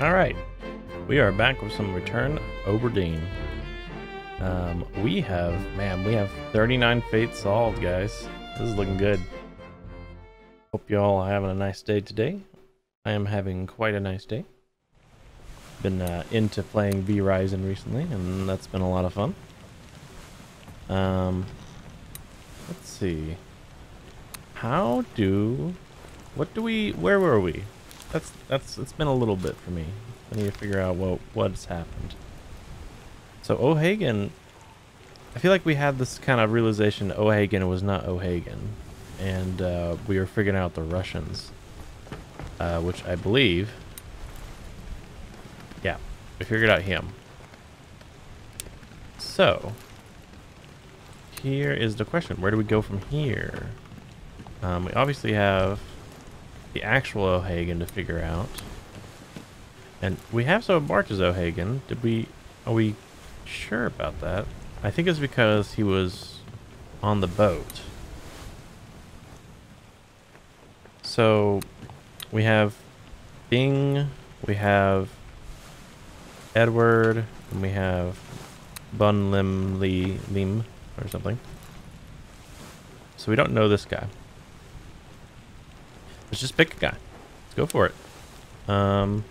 Alright, we are back with some Return of the Obra Dinn. We have 39 fates solved, guys. This is looking good. Hope y'all are having a nice day today. I am having quite a nice day. Been into playing V Rising recently, and that's been a lot of fun. Let's see. Where were we? It's been a little bit for me. I need to figure out what's happened. So O'Hagan, I feel like we had this kind of realization O'Hagan was not O'Hagan, and we were figuring out the Russians, which I believe, yeah, we figured out him. So here is the question: where do we go from here? We obviously have the actual O'Hagan to figure out, and we have some Barch's O'Hagan. Are we sure about that? I think it's because he was on the boat. So we have Bing, we have Edward, and we have Bun Lim Lee Lim or something. So we don't know this guy. Let's just pick a guy. Let's go for it.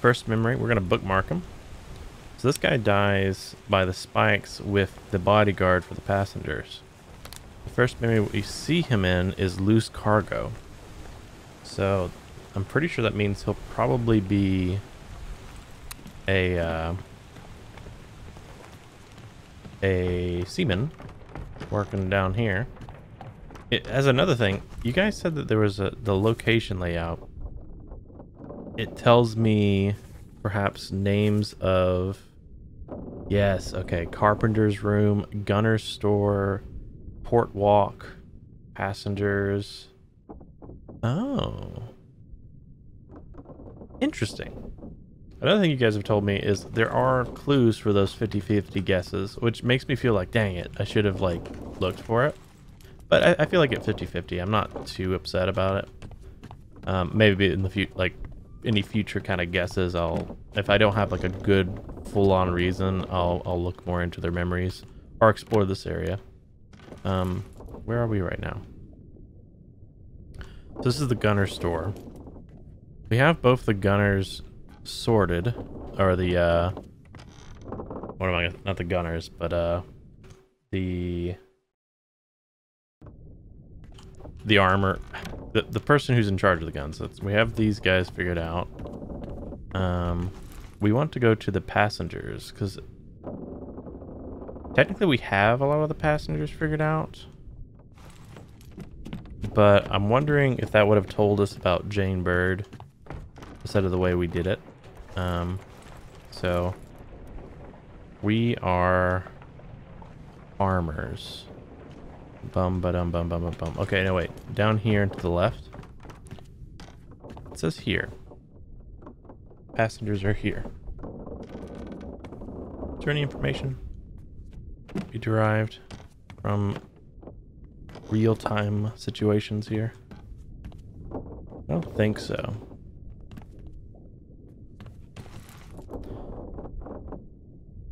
First memory, we're gonna bookmark him. So this guy dies by the spikes with the bodyguard for the passengers. The first memory we see him in is loose cargo. So I'm pretty sure that means he'll probably be a seaman working down here. As another thing, you guys said that there was the location layout. It tells me perhaps names of... Yes, okay. Carpenter's room, gunner's store, port walk, passengers. Oh. Interesting. Another thing you guys have told me is there are clues for those 50-50 guesses, which makes me feel like, dang it, I should have, like, looked for it. But I feel like at 50-50, I'm not too upset about it. Maybe in the future, like, any future kind of guesses, if I don't have like a good full-on reason, I'll look more into their memories or explore this area. Where are we right now? So this is the gunner store. We have both the gunners sorted, or the not the gunners, but the armor, the person who's in charge of the guns. We have these guys figured out. We want to go to the passengers, because technically we have a lot of the passengers figured out, but I'm wondering if that would have told us about Jane Bird instead of the way we did it. So we are farmers. Bum ba dum bum bum bum bum. Okay, no wait. Down here and to the left. It says here. Passengers are here. Is there any information we derived from real-time situations here? I don't think so.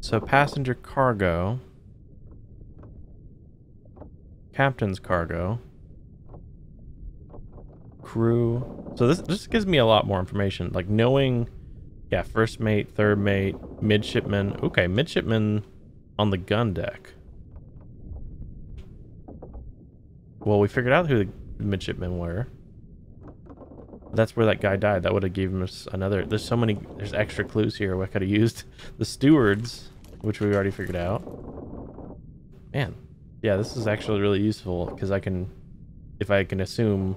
So passenger cargo. Captain's cargo, crew. So this gives me a lot more information, like knowing, yeah, first mate, third mate, midshipman. Okay, midshipman on the gun deck. Well, we figured out who the midshipmen were. That's where that guy died. That would have given us another. There's so many. There's extra clues here. We could have used the stewards, which we already figured out. Man. Yeah, this is actually really useful, because if I can assume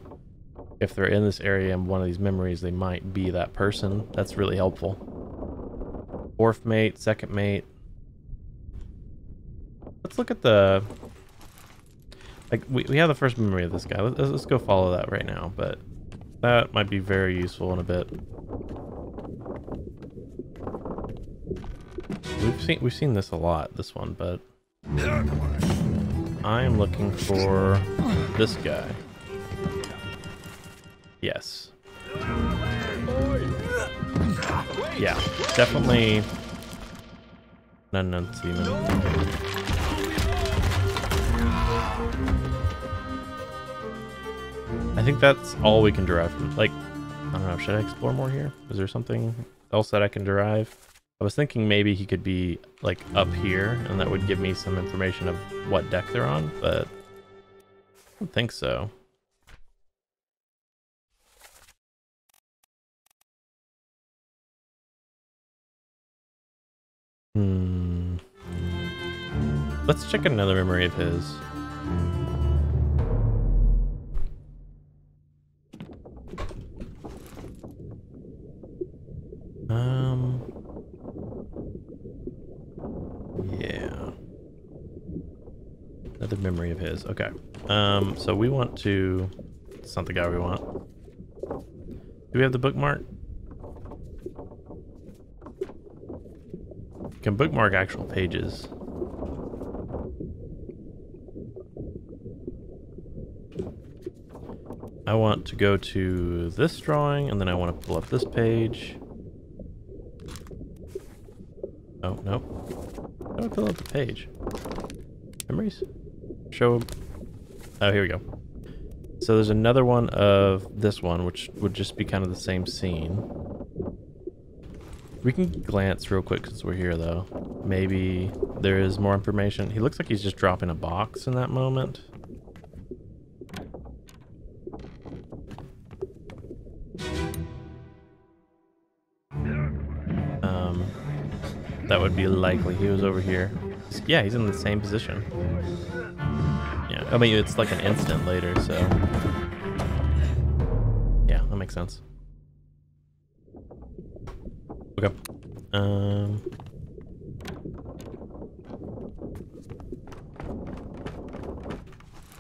if they're in this area in one of these memories, they might be that person. That's really helpful. Fourth mate, second mate. Let's look at the... Like, we have the first memory of this guy. Let's go follow that right now, but that might be very useful in a bit. We've seen this a lot, this one, but... I am looking for this guy. Yes. yeah, definitely unknown seaman. I think that's all we can derive from. Like, I don't know, should I explore more here? Is there something else that I can derive? I was thinking maybe he could be like up here, and that would give me some information of what deck they're on, but I don't think so. Hmm. Let's check another memory of his. Yeah. Another memory of his. Okay. So we want to... It's not the guy we want. Do we have the bookmark? Can bookmark actual pages. I want to go to this drawing, and then I want to pull up this page. Oh, no. How do I fill out the page? Memories? Show... Oh, here we go. So there's another one of this one, which would just be kind of the same scene. We can glance real quick since we're here, though. Maybe there is more information. He looks like he's just dropping a box in that moment. That would be likely. He was over here. Yeah, he's in the same position. Yeah, I mean, it's like an instant later, so... Yeah, that makes sense. Okay.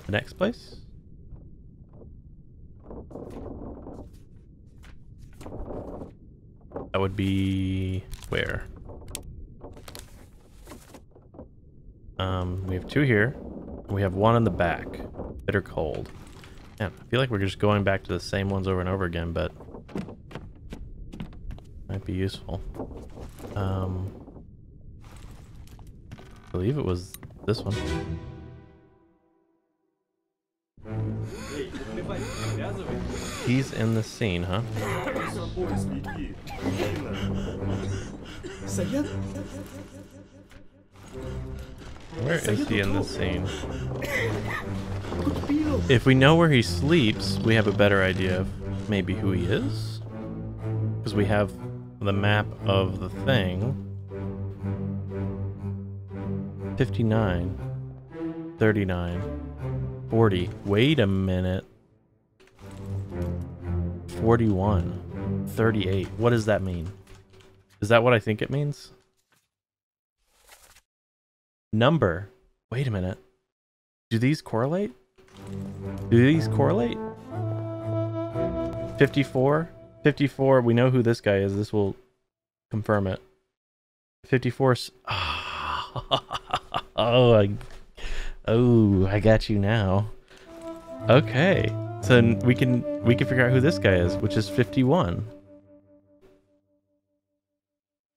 The next place? That would be where? We have two here. And we have one in the back. Bitter cold. Man, I feel like we're just going back to the same ones over and over again, but... Might be useful. I believe it was this one. He's in the scene, huh? Where is he in this scene? If we know where he sleeps, we have a better idea of maybe who he is, because we have the map of the thing. 59, 39, 40. Wait a minute. 41, 38. What does that mean? Is that what I think it means? Number. Wait a minute. Do these correlate? Do these correlate? 54? 54, we know who this guy is. This will confirm it. 54. Oh, I got you now. Okay, so we can figure out who this guy is, which is 51.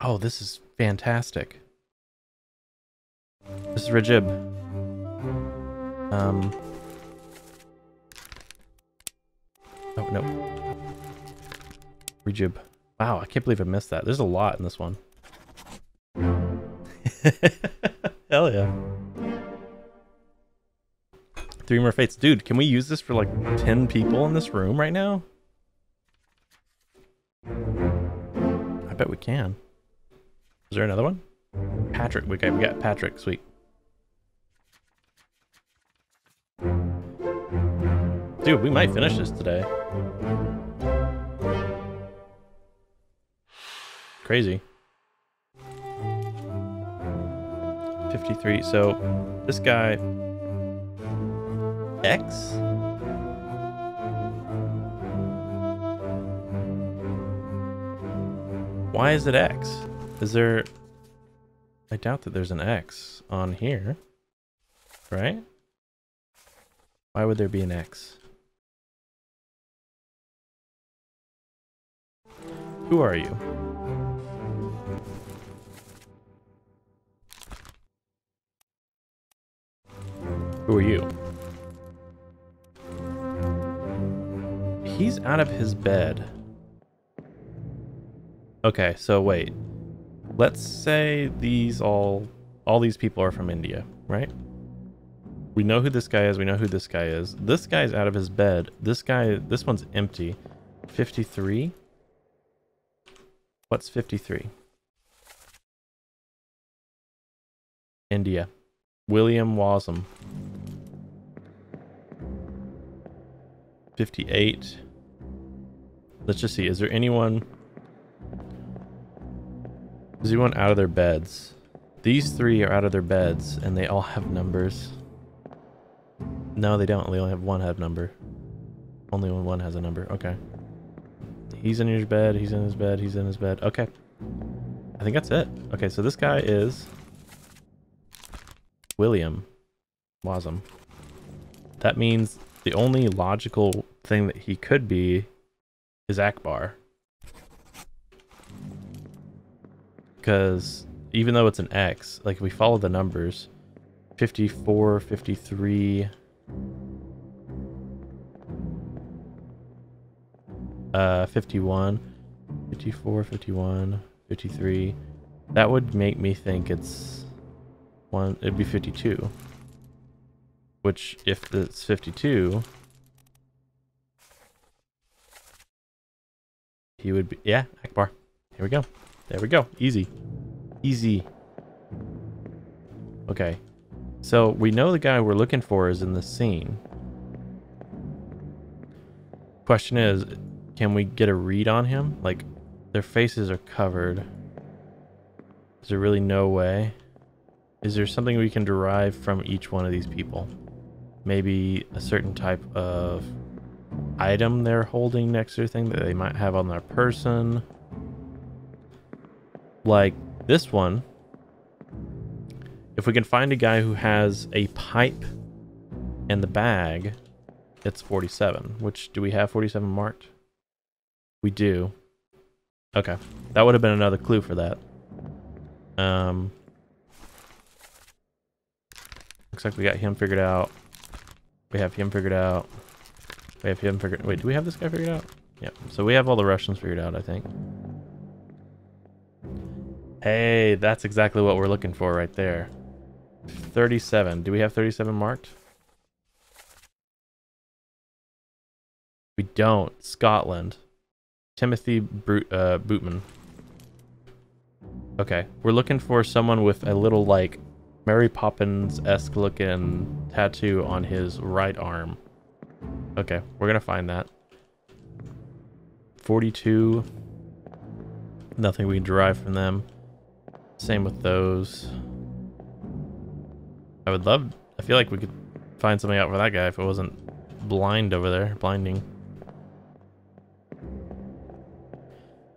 Oh, this is fantastic. This is Rajib. Oh no. Rajib. Wow, I can't believe I missed that. There's a lot in this one. Hell yeah. Three more fates. Dude, can we use this for like 10 people in this room right now? I bet we can. Is there another one? Patrick. Okay, we got Patrick. Sweet. Dude, we might finish this today. Crazy. 53. So this guy X. Why is it X? Is there? I doubt that there's an X on here, right? Why would there be an X? Who are you? Who are you? He's out of his bed. Okay, so wait. Let's say these all these people are from India, right? We know who this guy is. We know who this guy is. This guy's out of his bed. This one's empty. 53? What's 53? India. William Wasim. 58. Let's just see. Is there anyone... Is anyone out of their beds? These three are out of their beds, and they all have numbers. No, they don't. They only have one head number. Only one has a number. Okay. He's in his bed. He's in his bed. He's in his bed. Okay. I think that's it. Okay, so this guy is... William Wasim. That means the only logical thing that he could be is Akbar. Because even though it's an X, like if we follow the numbers, 54, 53, uh, 51, 54, 51, 53. That would make me think it's one, it'd be 52. Which, if it's 52, he would be, yeah, Akbar. Here we go. There we go. Easy. Easy. Okay. So we know the guy we're looking for is in the scene. Question is, can we get a read on him? Like, their faces are covered. Is there really no way? Is there something we can derive from each one of these people? Maybe a certain type of item they're holding next to their thing that they might have on their person. Like this one. If we can find a guy who has a pipe and the bag, it's 47. Which, do we have 47 marked? We do. Okay. That would have been another clue for that. Looks like we got him figured out. We have him figured out. We have him figured... Wait, do we have this guy figured out? Yeah. So we have all the Russians figured out, I think. Hey, that's exactly what we're looking for right there. 37. Do we have 37 marked? We don't. Scotland. Timothy Bootman. Okay. We're looking for someone with a little, like... Mary Poppins-esque looking tattoo on his right arm. Okay, we're gonna find that. 42. Nothing we can derive from them. Same with those. I would love... I feel like we could find something out for that guy if it wasn't blind over there. Blinding.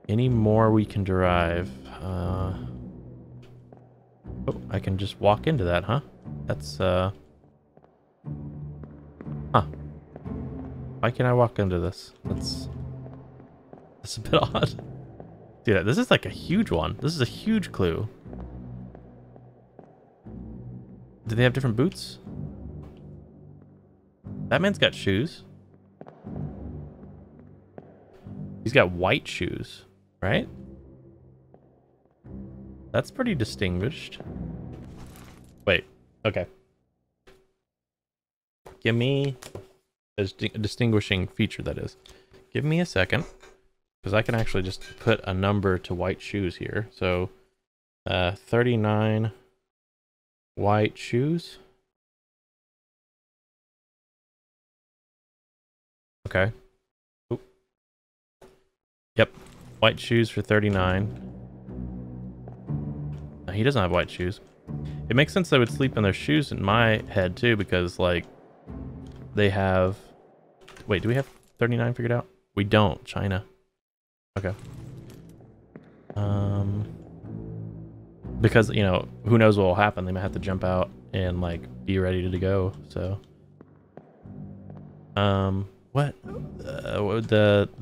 Any more we can derive? Oh, I can just walk into that, huh? That's, huh. Why can't I walk into this? That's a bit odd. Dude, this is like a huge one. This is a huge clue. Do they have different boots? That man's got shoes. He's got white shoes, right? That's pretty distinguished. Wait, okay. Give me a distinguishing feature, that is. Give me a second, because I can actually just put a number to white shoes here. So, 39 white shoes. Okay. Oop. Yep, white shoes for 39. He doesn't have white shoes. It makes sense they would sleep in their shoes in my head too, because like they have... Wait, do we have 39 figured out? We don't. China. Okay. Because, you know, who knows what will happen. They might have to jump out and like be ready to go. So the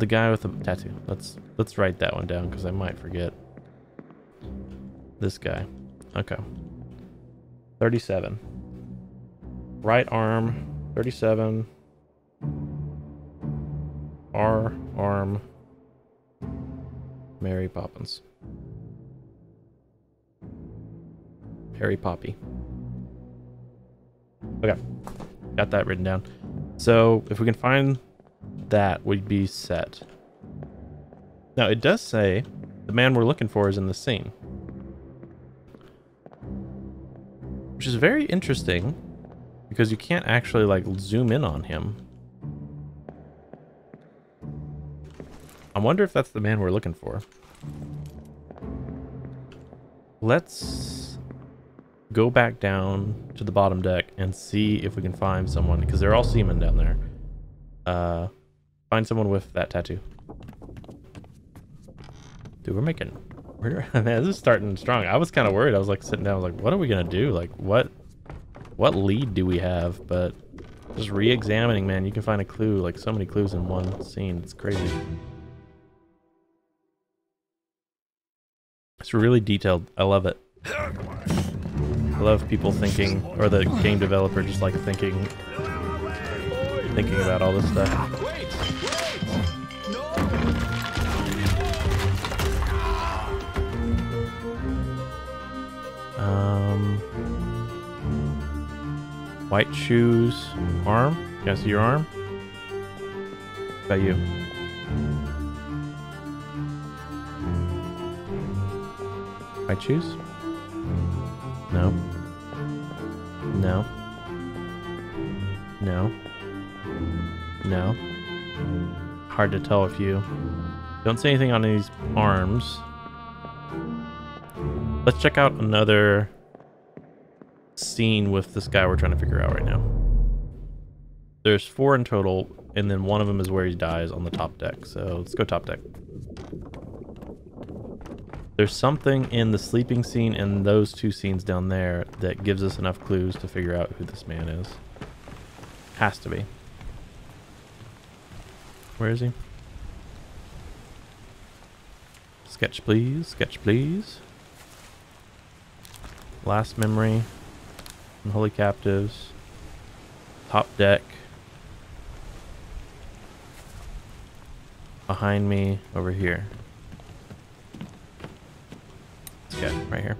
guy with the tattoo, let's write that one down because I might forget. This guy. Okay. 37. Right arm, 37. R arm, Mary Poppins. Harry Poppy. Okay, got that written down. So if we can find that, we'd be set. Now it does say the man we're looking for is in the scene, which is very interesting because you can't actually like zoom in on him. I wonder if that's the man we're looking for. Let's go back down to the bottom deck and see if we can find someone, because they're all seamen down there. Find someone with that tattoo. Dude, we're making... Man, this is starting strong. I was kind of worried. I was like sitting down, I was like, what are we going to do? Like, what lead do we have? But just re-examining, man, you can find a clue, like so many clues in one scene. It's crazy. It's really detailed. I love it. I love people thinking, or the game developer just like thinking about all this stuff. White shoes, arm. Can I see your arm? What about you? White shoes? No. No. No. No. Hard to tell if you... Don't see anything on these arms. Let's check out another scene with this guy we're trying to figure out right now. There's 4 in total, and then one of them is where he dies on the top deck. So let's go top deck. There's something in the sleeping scene and those 2 scenes down there that gives us enough clues to figure out who this man is. Has to be. Where is he? Sketch, please. Sketch, please. Last memory, unholy captives, top deck, behind me, over here. Let's get right here.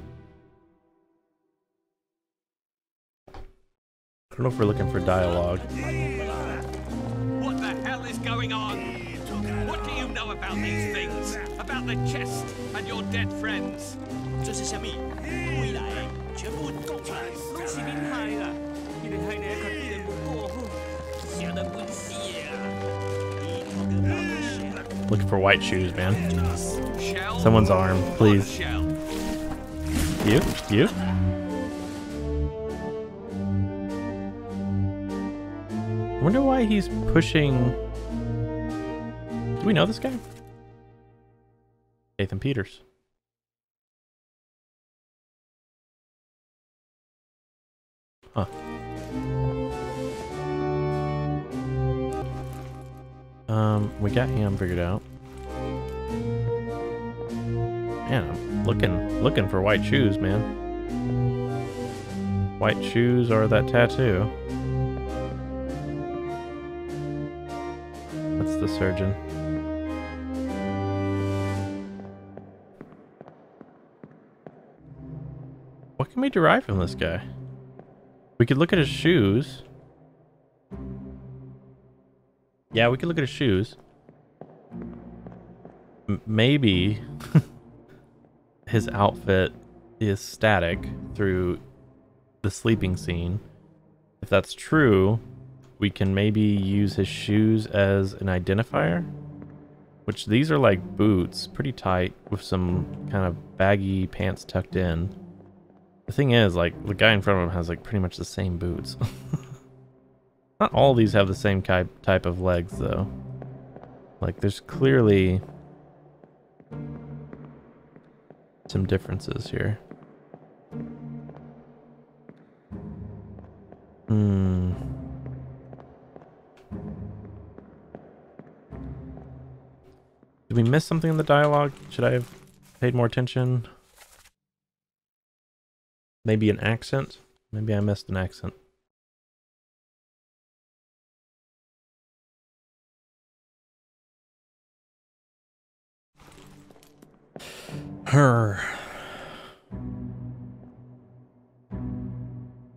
I don't know if we're looking for dialogue. What the hell is going on? What do you know about these things? About the chest and your dead friends? Looking for white shoes, man. Someone's arm, please. You? You? I wonder why he's pushing... Do we know this guy? Nathan Peters. Huh. We got him figured out. Man, I'm looking for white shoes, man. White shoes are that tattoo. That's the surgeon. What can we derive from this guy? We could look at his shoes. Yeah, we could look at his shoes. Maybe his outfit is static through the sleeping scene. If that's true, we can maybe use his shoes as an identifier, which these are like boots, pretty tight with some kind of baggy pants tucked in. The thing is, like, the guy in front of him has, like, pretty much the same boots. Not all of these have the same type of legs, though. Like, there's clearly some differences here. Hmm. Did we miss something in the dialogue? Should I have paid more attention? Maybe an accent? Maybe I missed an accent. Her.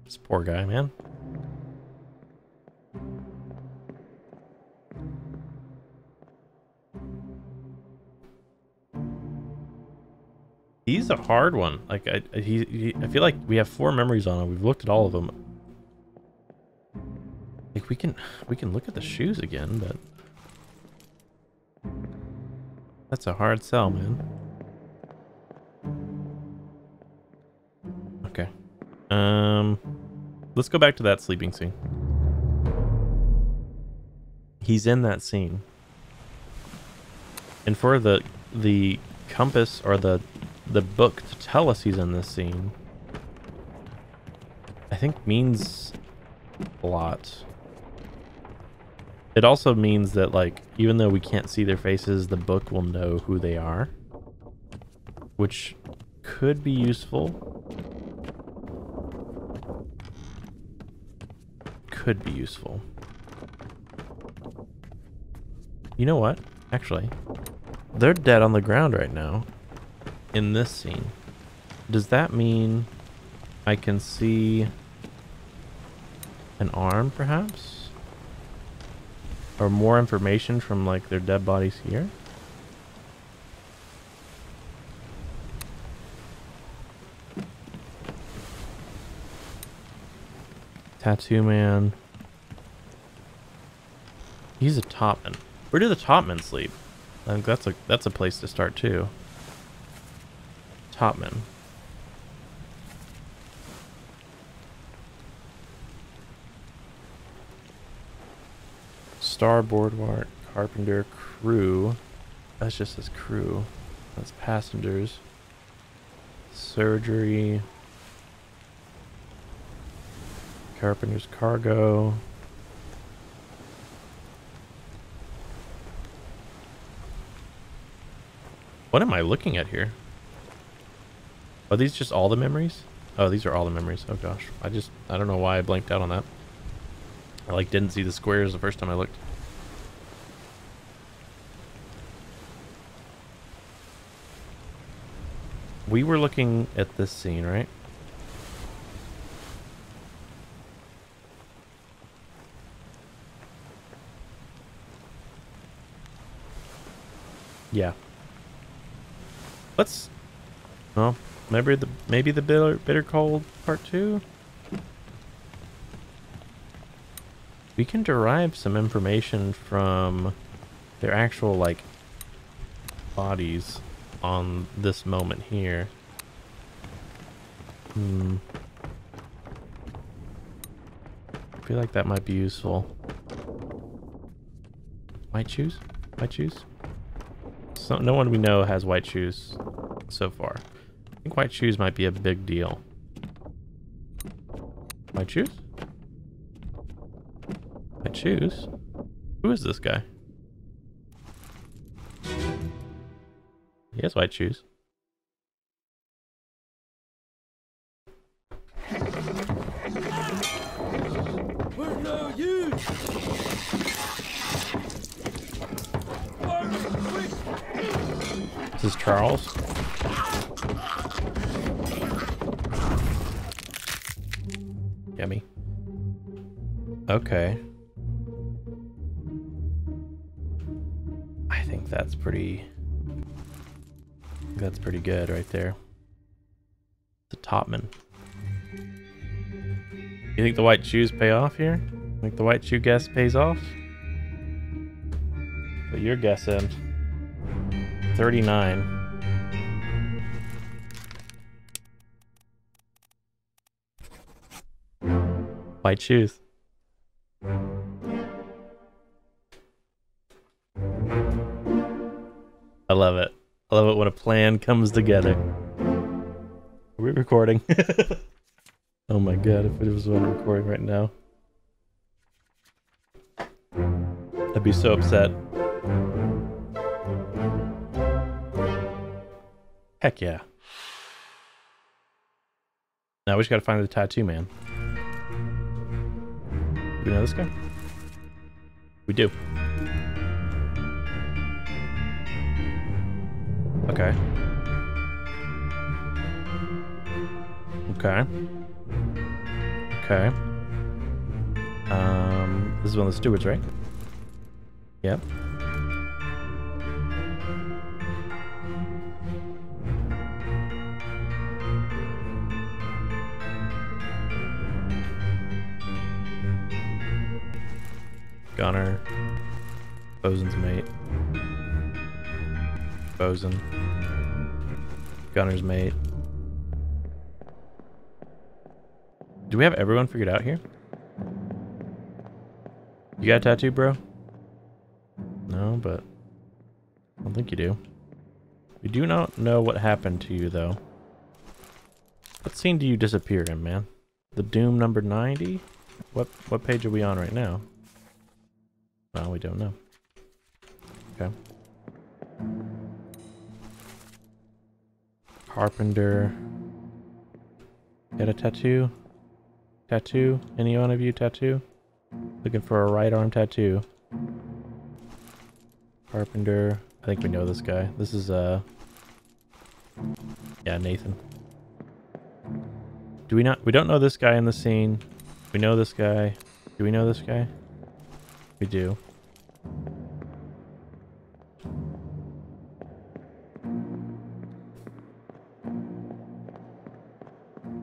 This poor guy, man. He's a hard one. Like I feel like we have four memories on him. We've looked at all of them. Like we can look at the shoes again, but that's a hard sell, man. Okay. Let's go back to that sleeping scene. He's in that scene. And for the compass or the book to tell us he's in this scene, I think means a lot. It also means that, like, even though we can't see their faces, the book will know who they are, which could be useful. Could be useful. You know what? Actually, they're dead on the ground right now in this scene. Does that mean I can see an arm, perhaps? Or more information from, like, their dead bodies here? Tattoo man. He's a topman. Where do the topmen sleep? I think that's a place to start too. Topman. Star, boardwalk, carpenter, crew. That's just his crew. That's passengers. Surgery. Carpenter's cargo. What am I looking at here? Are these just all the memories? Oh, these are all the memories. Oh gosh. I don't know why I blanked out on that. I like didn't see the squares the first time I looked. We were looking at this scene, right? Yeah. Let's. Well, maybe the bitter cold part 2. We can derive some information from their actual, like, bodies on this moment here. I feel like that might be useful. White shoes? White shoes? So no one we know has white shoes so far. I think white shoes might be a big deal. White shoes? Shoes? Who is this guy? He has white shoes. This is Charles. Yummy. Okay. That's pretty good right there. The topman. You think the white shoes pay off here? Think the white shoe guess pays off? But your guess is 39. White shoes. I love it. I love it when a plan comes together. Are we recording? Oh my god, if it was recording right now. I'd be so upset. Heck yeah. Now we just gotta find the tattoo man. Do we know this guy? We do. Okay. Okay. Okay. This is one of the stewards, right? Yep. Gunner. Bosun's mate. Bosun. Gunner's mate. Do we have everyone figured out here? You got a tattoo, bro? No, but I don't think you do. We do not know what happened to you, though. What scene do you disappear in, man? The Doom number 90? What page are we on right now? No, we don't know. Okay. Carpenter. Got a tattoo? Tattoo? Any one of you tattoo? Looking for a right arm tattoo. Carpenter. I think we know this guy. This is, yeah, Nathan. Do we not? We don't know this guy in the scene. We know this guy. Do we know this guy? We do.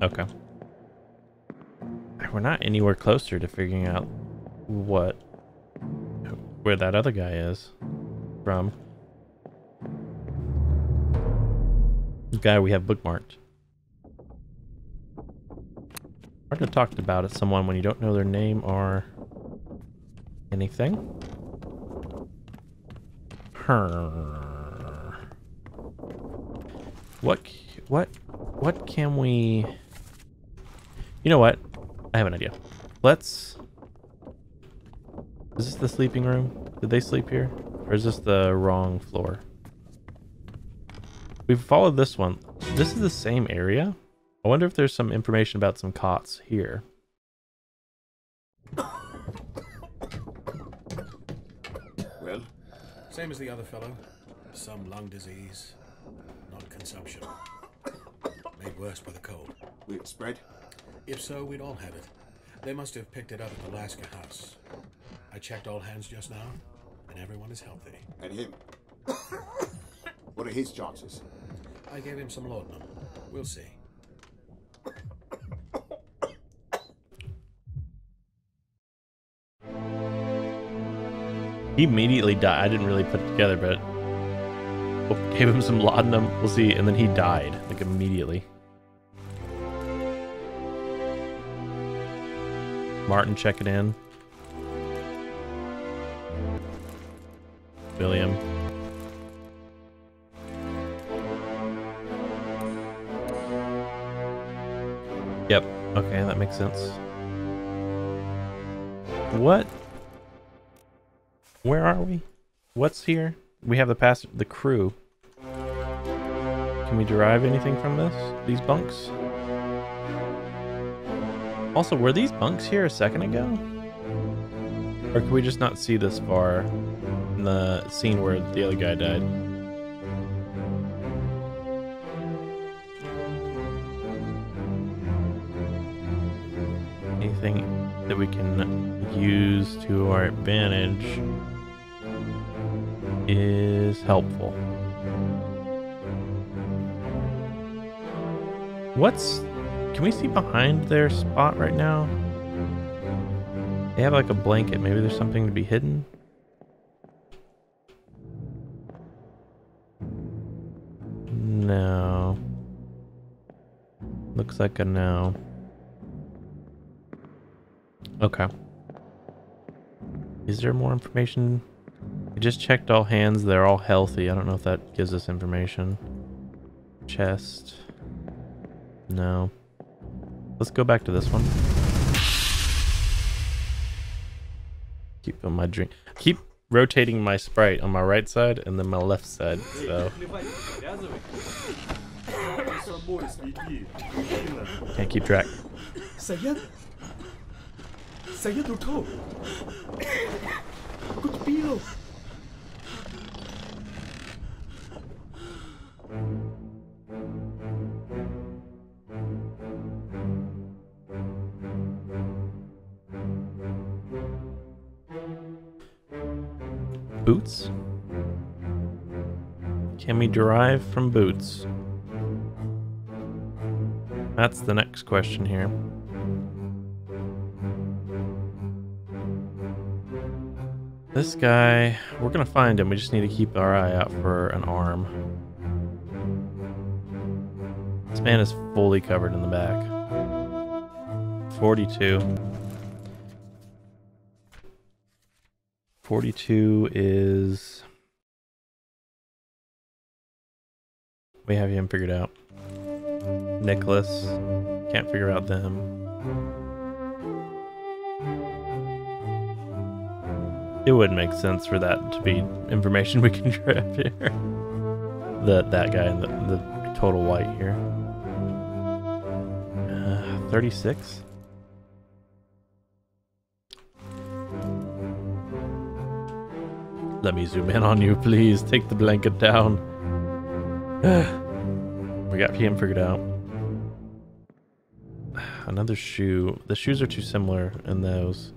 Okay. We're not anywhere closer to figuring out where that other guy is from. The guy we have bookmarked. Hard to talk about it someone when you don't know their name or anything. What can we? You know what? I have an idea. Let's... Is this the sleeping room? Did they sleep here? Or is this the wrong floor? We've followed this one. This is the same area? I wonder if there's some information about some cots here. Well, same as the other fellow. Some lung disease. Non-consumption. Made worse by the cold. Will it spread? If so, we'd all have it. They must have picked it up at the Lasker house. I checked all hands just now, and everyone is healthy. And him? What are his chances? I gave him some laudanum. We'll see. He immediately died. I didn't really put it together, but... We'll gave him some laudanum. We'll see. And then he died. Like, immediately. Martin checking in. William. Yep. Okay, that makes sense. What? Where are we? What's here? We have the crew. Can we derive anything from this? These bunks? Also, were these bunks here a second ago? Or could we just not see this far in the scene where the other guy died? Anything that we can use to our advantage is helpful. What's... Can we see behind their spot right now? They have like a blanket. Maybe there's something to be hidden. No. Looks like a no. Okay. Is there more information? I just checked all hands. They're all healthy. I don't know if that gives us information. Chest. No. Let's go back to this one. Keep on my drink. Keep rotating my Sprite on my right side and then my left side. So can't keep track. boots? Can we derive from boots? That's the next question here. This guy, we're gonna find him. We just need to keep our eye out for an arm. This man is fully covered in the back. 42 is... We have him figured out. Nicholas. Can't figure out them. It would make sense for that to be information we can grab here. That guy in the total white here. 36? Let me zoom in on you, please. Take the blanket down. We got PM figured out. Another shoe. The shoes are too similar in those.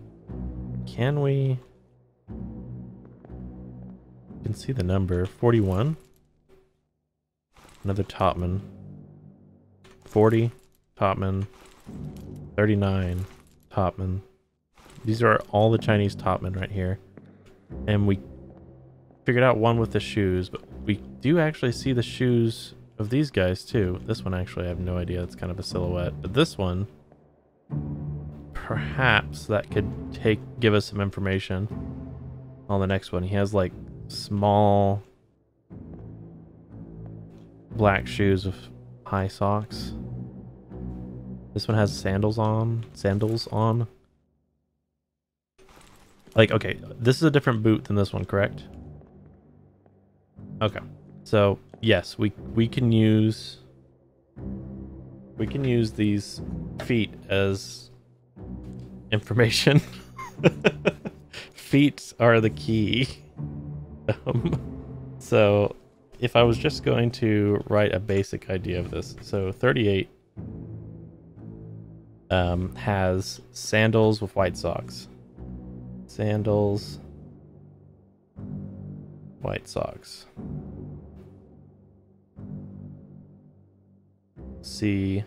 Can we... You can see the number. 41. Another Topman. 40. Topman. 39. Topman. These are all the Chinese Topmen right here. And we figured out one with the shoes, but we do actually see the shoes of these guys too. This one actually I have no idea, it's kind of a silhouette, but this one perhaps that could give us some information on the next one. He has like small black shoes with high socks. This one has sandals on. Like, okay, this is a different boot than this one, correct? Okay, so yes, we can use these feet as information. Feet are the key. So if I was just going to write a basic idea of this, so 38 has sandals with white socks. Sandals, white socks. See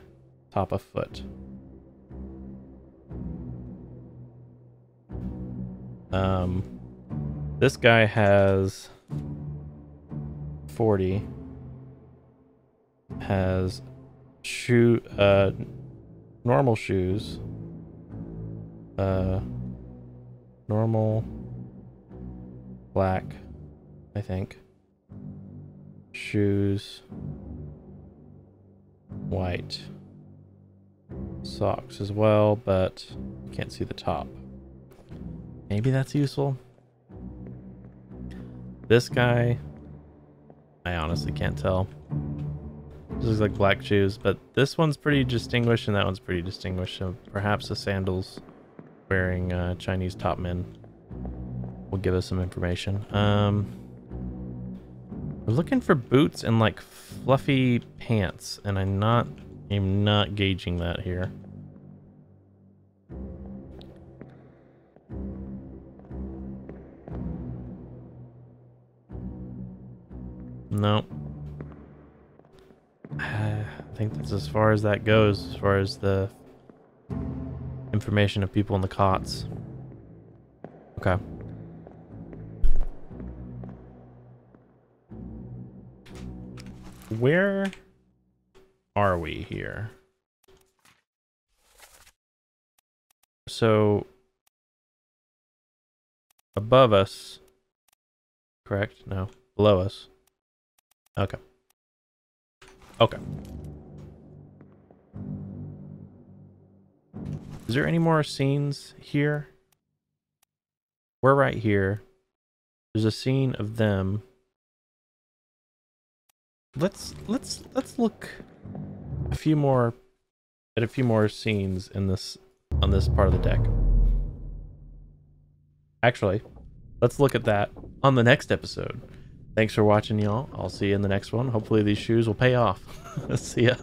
top of foot. This guy has 40. Has normal shoes. Normal black, I think. Shoes, white socks as well, but can't see the top. Maybe that's useful. This guy, I honestly can't tell. This looks like black shoes, but this one's pretty distinguished and that one's pretty distinguished. So perhaps the sandals wearing Chinese top men will give us some information. We're looking for boots and like fluffy pants, and I'm not gauging that here. No. I think that's as far as that goes, as far as the information of people in the cots. Okay. Where are we here? So above us, correct? No, below us. Okay. Okay. Is there any more scenes here? We're right here. There's a scene of them. Let's look at a few more scenes in this, on this part of the deck. Actually, let's look at that on the next episode. Thanks for watching, y'all. I'll see you in the next one. Hopefully these shoes will pay off. See ya.